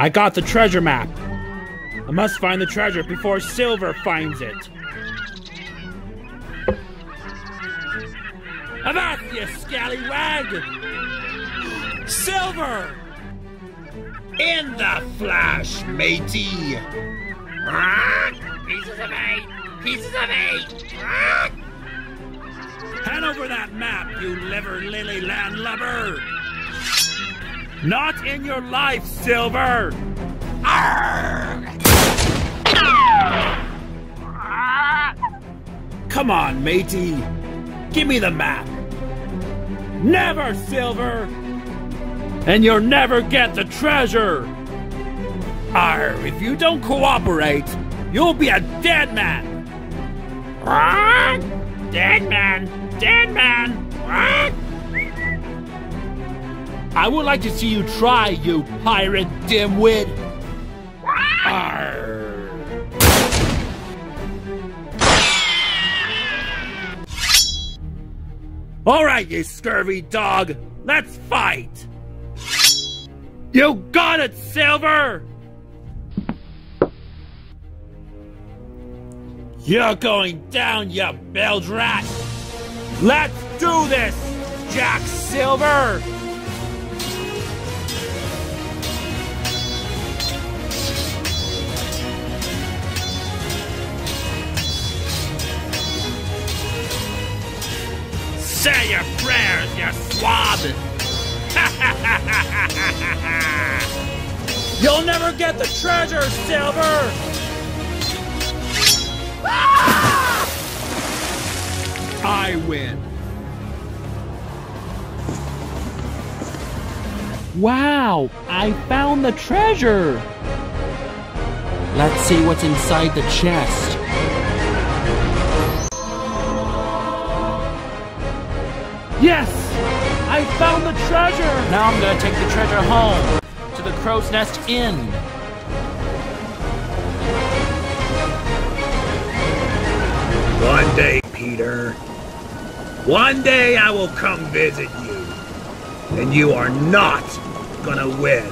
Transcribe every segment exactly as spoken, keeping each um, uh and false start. I got the treasure map. I must find the treasure before Silver finds it. Avast, you scallywag! Silver! In the flash, matey! Ah, pieces of eight! Pieces of eight! Ah. Hand over that map, you liver lily landlubber! Not in your life, Silver! Arrgh. Come on, matey! Give me the map! Never, Silver! And you'll never get the treasure! Arr, if you don't cooperate, you'll be a dead man! Arr, dead man! Dead man! Arr. I would like to see you try, you pirate dimwit! Arr! All right, you scurvy dog, let's fight! You got it, Silver! You're going down, you bilge rat! Let's do this, Jack Silver! Say your prayers, you swab! You'll never get the treasure, Silver! Ah! I win. Wow, I found the treasure! Let's see what's inside the chest. Yes! I found the treasure! Now I'm gonna take the treasure home, to the Crow's Nest Inn. One day, Peter, one day I will come visit you, and you are not gonna win.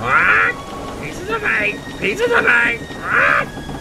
Ah! Pieces of eight! Pieces of eight! Ah!